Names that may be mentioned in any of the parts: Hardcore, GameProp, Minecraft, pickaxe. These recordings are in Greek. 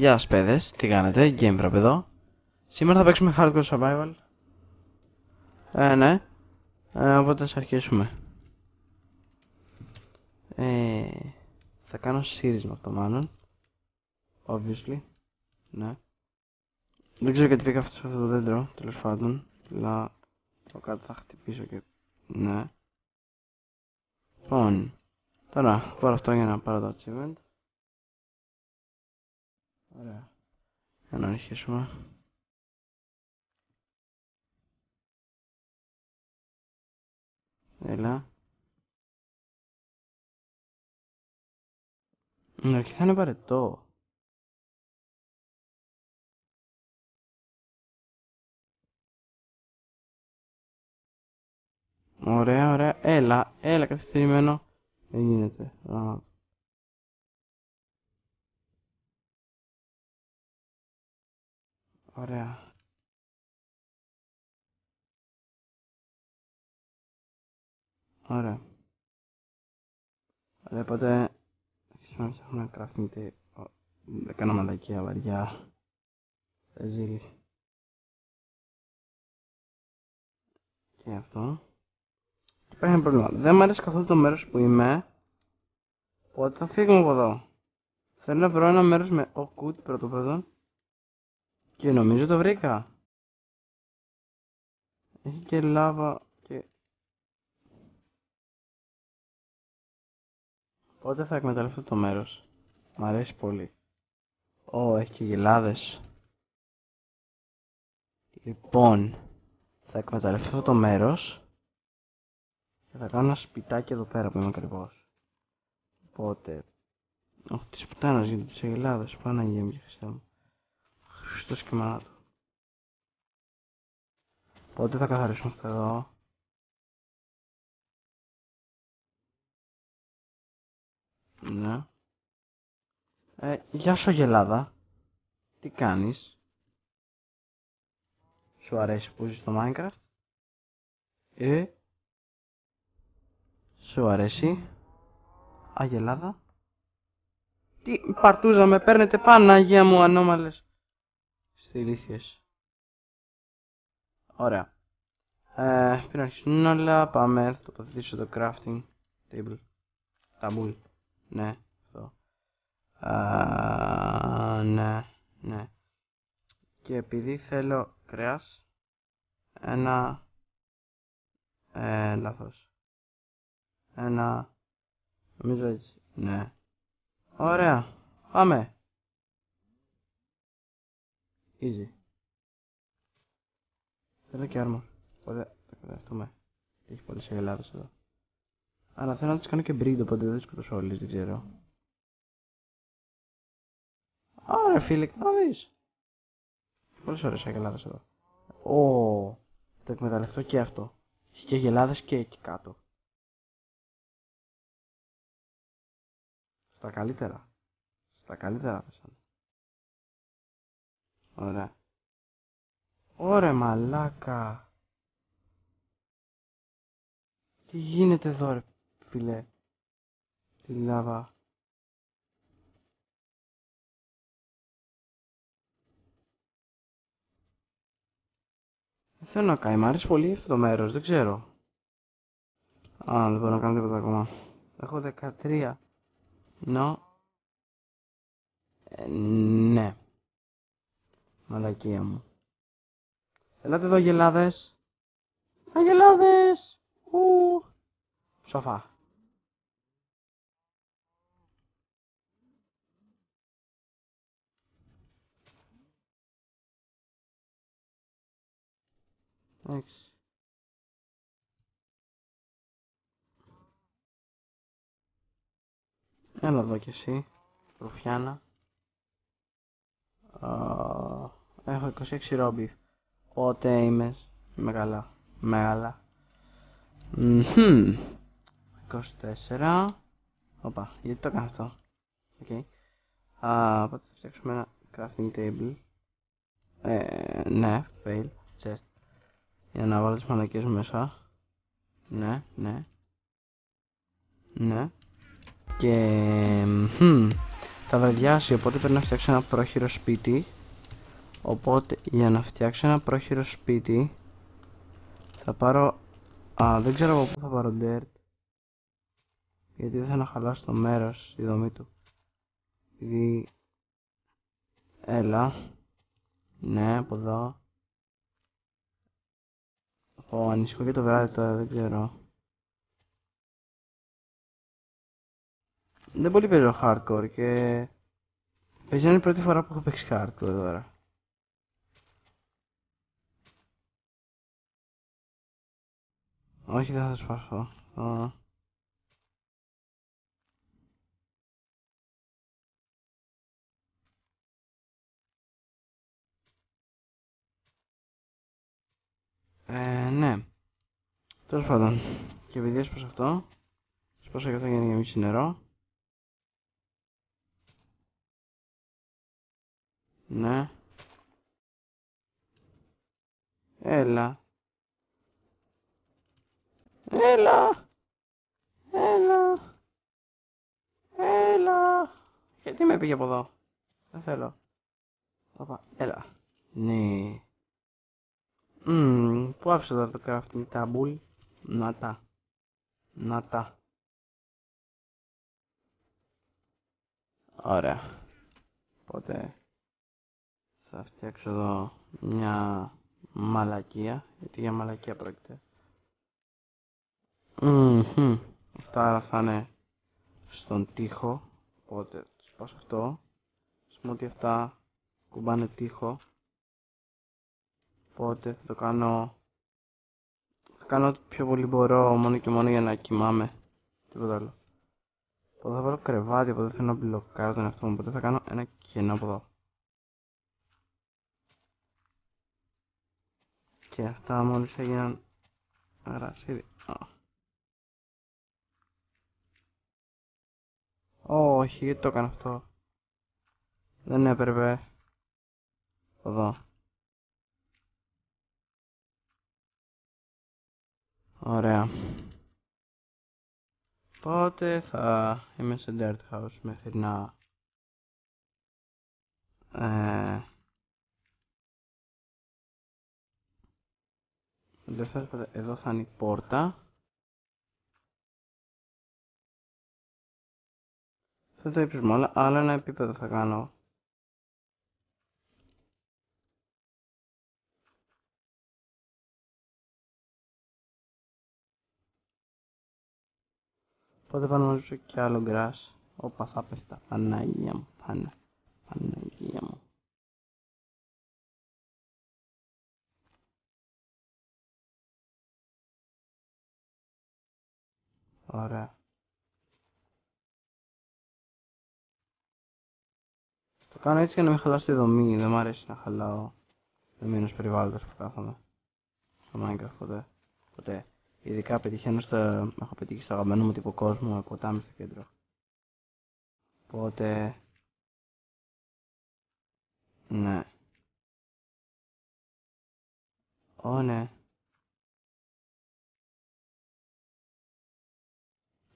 Γεια σας παιδες, τι κάνετε, GameProp εδώ. Σήμερα θα παίξουμε Hardcore Survival. Ναι. Οπότε ας αρχίσουμε. Θα κάνω σύρισμα αυτό μάλλον. Obviously. Ναι. Δεν ξέρω γιατί πήγα αυτό το δέντρο, τέλος πάντων. Αλλά το κάτω θα χτυπήσω και... Ναι. Λοιπόν. Τώρα, πάρω αυτό για να πάρω το achievement. Ωραία. Για να αρχίσουμε. Έλα. Αρχικά θα είναι παρετό. Ωραία, ωραία. Έλα, έλα καθυστερημένο. Δεν γίνεται. Ωραία. Ωραία. Οπότε... να ψάχνουμε crafting table. Δεν κάνω μαλακία βαριά. Τα ζύγι. Και αυτό. Υπάρχει ένα πρόβλημα. Δεν μου αρέσει καθόλου το μέρος που είμαι. Οπότε θα φύγουμε από εδώ. Θέλω να βρω ένα μέρος με οκούτ πρώτο. Και νομίζω το βρήκα. Έχει και λάβα και... Οπότε θα εκμεταλλευτώ το μέρος. Μ' αρέσει πολύ. Ω, έχει και γελάδες. Λοιπόν, θα εκμεταλλευτώ το μέρος. Και θα κάνω ένα σπιτάκι εδώ πέρα που είμαι ακριβώς. Οπότε... Οχ, τις πουτάνας γίνεται τις γελάδες. Παναγία μου και Χριστέ μου. Χριστός και μάνα του. Οπότε θα καθαρίσουμε αυτό εδώ. Ναι. Γεια σου Αγελάδα. Τι κάνεις? Σου αρέσει που ζεις στο Minecraft? Σου αρέσει Αγελάδα? Τι παρτούζα με παίρνετε, Παναγία μου, ανώμαλες. Ηλίθιες. Ωραία. Πριν αρχίσουν όλα, πάμε, θα τοποθετήσω το crafting table. Ταμπούλ. Ναι, αυτό. Ναι, ναι. Και επειδή θέλω κρέας, ένα... λάθος. Ένα... Νομίζω έτσι. Ναι. Ωραία. Πάμε. Easy. Θέλω και άρμα. Οπότε θα καταφτούμε. Έχει πολλές αγελάδες εδώ. Αλλά θέλω να τις κάνω και breed, οπότε δεν τις σκοτώσω όλες, δεν ξέρω. Άρα φίλε, να δεις. Πολλές ωραίες αγελάδες εδώ. Ω, θα το εκμεταλλευτώ και αυτό. Έχει και αγελάδες και εκεί κάτω. Στα καλύτερα. Στα καλύτερα πέσανε. Ωραία. Ωραία μαλάκα. Τι γίνεται εδώ ρε φίλε. Τη λάβα. Δεν θέλω να κάνει, μ' αρέσει πολύ αυτό το μέρος, δεν ξέρω. Α, δεν μπορώ να κάνω τίποτα ακόμα. Έχω 13. Ναι. Μαλακία μου. Ελάτε εδώ αγελάδες. Αγελάδες! Σοφά. Έξι. Έλα εδώ κι εσύ, προφιάνα. Έχω 26 ρόμπι, οπότε είμαι καλά, μεγάλα. 24, οπα, γιατί το κάνω αυτό, okay. Οπότε θα φτιάξουμε ένα crafting table, ναι, fail, chest, για να βάλω τις μαλακές μέσα, ναι, ναι, ναι, και θα βραδιάσει, οπότε πρέπει να φτιάξω ένα πρόχειρο σπίτι. Οπότε για να φτιάξω ένα πρόχειρο σπίτι θα πάρω... δεν ξέρω από πού θα πάρω dirt, γιατί δεν θα να χαλάσει το μέρος η δομή του. Ήδη... Έλα. Ναι, από εδώ. Ω, ανησυχώ και το βράδυ τώρα, δεν ξέρω. Δεν πολύ παίζω hardcore και... Παίζει η πρώτη φορά που έχω παίξει hardcore τώρα. Όχι, δεν θα σπάσω. Ναι. Τέλος πάντων. Και επειδή έσπασα αυτό, σπάσα και αυτό για να γεμίσει νερό. Ναι. Έλα. Έλα. Έλα. Έλα. Γιατί με πήγε από εδώ. Δεν θέλω. Παπα. Έλα. Ναι. Πού άφησα τώρα το crafting table. Να τα. Να τα. Ωραία. Οπότε... θα φτιάξω εδώ μια μαλακία, γιατί για μαλακία πρόκειται. Αυτά άρα θα είναι στον τοίχο, οπότε σπάσω αυτό. Σημαίνει ότι αυτά κουμπάνε τοίχο. Οπότε θα το κάνω... θα κάνω ό,τι πιο πολύ μπορώ, μόνο και μόνο για να κοιμάμαι. Τίποτα άλλο. Οπότε θα βάλω κρεβάτι, οπότε θέλω να μπλοκάρω τον εαυτό μου, οπότε θα κάνω ένα κενό από εδώ. Και αυτά μόλις έγιναν γρασίδι. Όχι, γιατί το έκανα αυτό. Δεν έπρεπε. Εδώ. Ωραία. Πότε θα είμαι σε dirt house μέχρι να... εδώ θα είναι η πόρτα. Δεν το είπαμε όλα, αλλά ένα επίπεδο θα κάνω. Οπότε πάνω μαζέψω και άλλο grass. Όπα, θα πέφτα. Παναγία μου, Παναγία μου. Ωραία. Το κάνω έτσι για να μην χαλάσω τη δομή. Δεν μου αρέσει να χαλάω δομή ενός περιβάλλοντος που κάθομαι στο Minecraft ποτέ. Ειδικά πετυχαίνω στα... έχω πετύχει στο αγαπημένο μου τύπο κόσμο, ακοτάμε στο κέντρο. Οπότε... ναι. Ναι.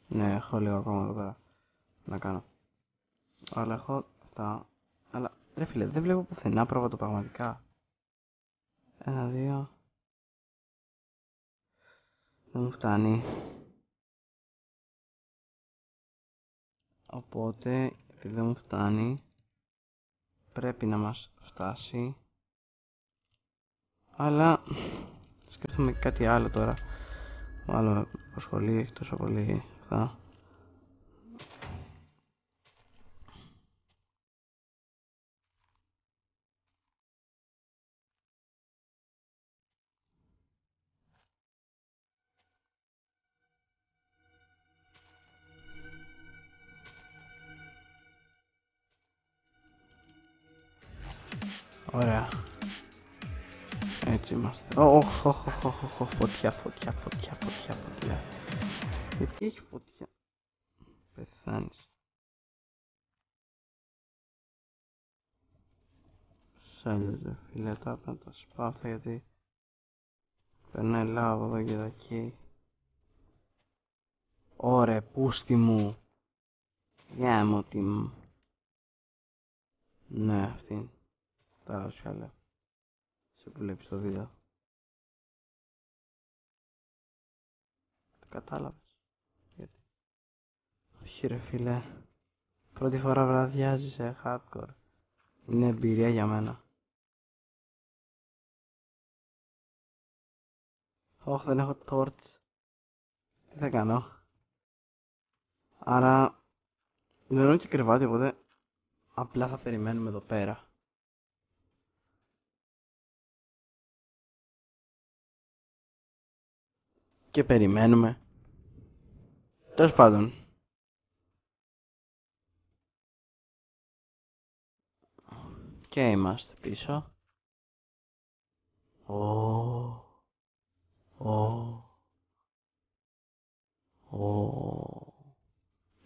Ναι, έχω λίγο ακόμα εδώ πέρα να κάνω. Αλλά έχω αυτά. Αλλά ρε φίλε, δεν βλέπω πουθενά πρόβατο πραγματικά. Ένα, δύο. Δεν μου φτάνει. Οπότε, επειδή δεν μου φτάνει, πρέπει να μας φτάσει. Αλλά σκέφτομαι κάτι άλλο τώρα. Μάλλον με προσχολεί, έχει τόσο πολύ. Ωραία. Έτσι είμαστε. Φωτιά, φωτιά. Γιατί έχει φωτιά. Πεθάνεις. Σάλιζε φίλε, τα να τα σπάω αυτά γιατί περνάει λάβο εδώ και δακεί. Ωραία, πούστη μου. Γεια μου τι μου. Ναι, αυτή. Τα σκάλα. Σε που βλέπεις το βίντεο. Το κατάλαβες. Γιατί. Όχι ρε φίλε. Πρώτη φορά βραδιάζει σε hardcore. Είναι εμπειρία για μένα. Όχι, δεν έχω torch. Τι θα κάνω. Άρα δεν έχω και κρεβάτι, οπότε απλά θα περιμένουμε εδώ πέρα. Και περιμένουμε. Τέλος πάντων. Και είμαστε πίσω.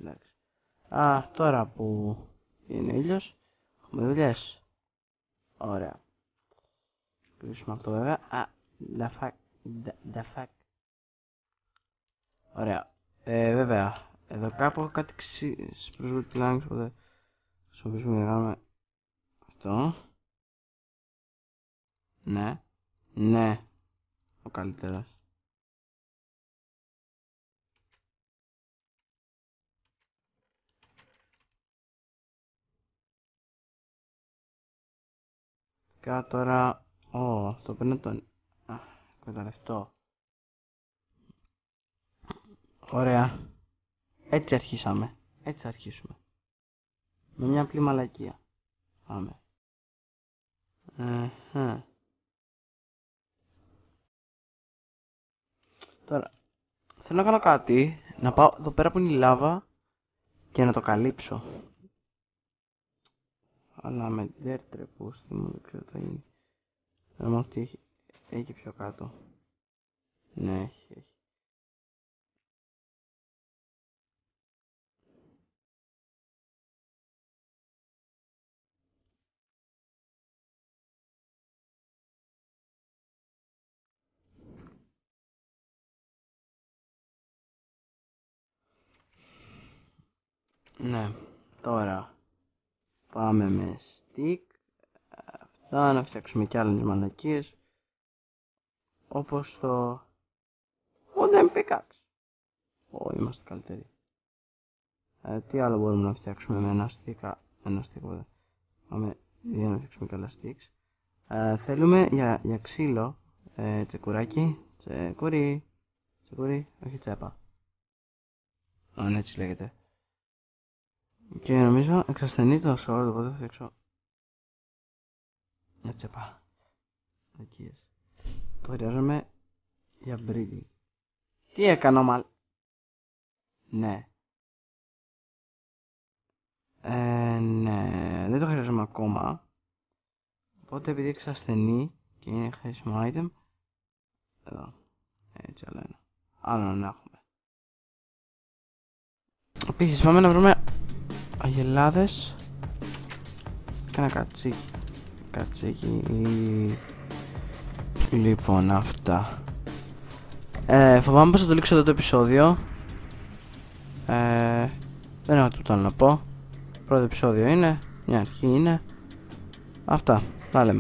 Εντάξει. Α, τώρα που είναι ήλιος, έχουμε δουλειές. Ωραία. Κλείσουμε αυτό βέβαια. Α, the fuck. Ωραία. Βέβαια, εδώ κάπου έχω κάτι ξύπνησπροσβούν τη λάγκη, οπότε χρησιμοποιήσουμε να κάνουμε αυτό. Ναι. Ναι. Ο καλύτερος. Και τώρα, αυτό παίρνω τον... Α, εκμεταλλευτώ. Ωραία. Έτσι αρχίσαμε. Έτσι θα αρχίσουμε. Με μια απλή μαλακία. Πάμε. Τώρα, θέλω να κάνω κάτι, να πάω εδώ πέρα που είναι η λάβα και να το καλύψω. Αλλά με dirt μου, δεν ξέρω τι θα γίνει. Θέλω μόνο ότι έχει πιο κάτω. Ναι, έχει. Ναι, τώρα πάμε με stick. Αυτά, να φτιάξουμε κι άλλες μαλακίες. Όπως το wooden pickaxe. Είμαστε καλύτεροι. Τι άλλο μπορούμε να φτιάξουμε με ένα stick? Ένα stick. Πάμε για να φτιάξουμε κι άλλα sticks. Θέλουμε για ξύλο τσεκουράκι. Τσεκουρί. Τσεκουρί, όχι τσέπα. Ναι, έτσι λέγεται. Και νομίζω εξασθενεί το sword, οπότε θα φτιάξω μια τσέπα. Το χρειάζομαι για breeding. Τι έκανα μάλλον. Ναι. Ναι, δεν το χρειάζομαι ακόμα. Οπότε επειδή εξασθενεί και είναι χρήσιμο item. Εδώ. Έτσι άλλο ένα. Άλλο να έχουμε. Επίσης πάμε να βρούμε αγελάδες και ένα κατσίκι. Κατσίκι. Λοιπόν, αυτά. Φοβάμαι πως θα το λήξω εδώ το επεισόδιο. Δεν έχω τίποτα άλλο να πω. Πρώτο επεισόδιο είναι, μια αρχή είναι. Αυτά, τα λέμε.